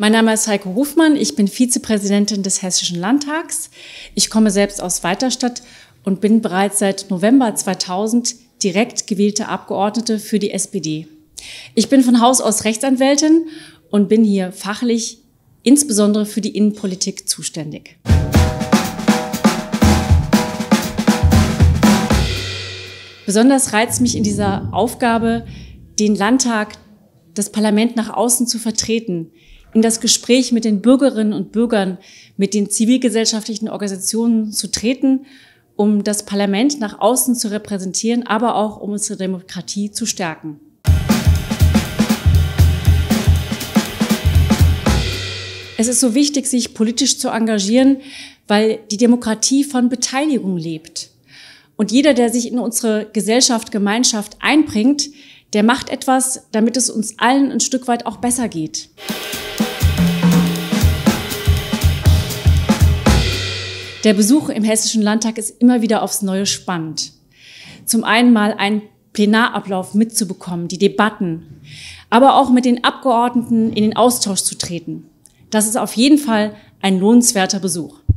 Mein Name ist Heike Hofmann, ich bin Vizepräsidentin des Hessischen Landtags. Ich komme selbst aus Weiterstadt und bin bereits seit November 2000 direkt gewählte Abgeordnete für die SPD. Ich bin von Haus aus Rechtsanwältin und bin hier fachlich insbesondere für die Innenpolitik zuständig. Besonders reizt mich in dieser Aufgabe, den Landtag, das Parlament nach außen zu vertreten, in das Gespräch mit den Bürgerinnen und Bürgern, mit den zivilgesellschaftlichen Organisationen zu treten, um das Parlament nach außen zu repräsentieren, aber auch um unsere Demokratie zu stärken. Es ist so wichtig, sich politisch zu engagieren, weil die Demokratie von Beteiligung lebt. Und jeder, der sich in unsere Gesellschaft, Gemeinschaft einbringt, der macht etwas, damit es uns allen ein Stück weit auch besser geht. Der Besuch im Hessischen Landtag ist immer wieder aufs Neue spannend. Zum einen mal einen Plenarablauf mitzubekommen, die Debatten, aber auch mit den Abgeordneten in den Austausch zu treten. Das ist auf jeden Fall ein lohnenswerter Besuch.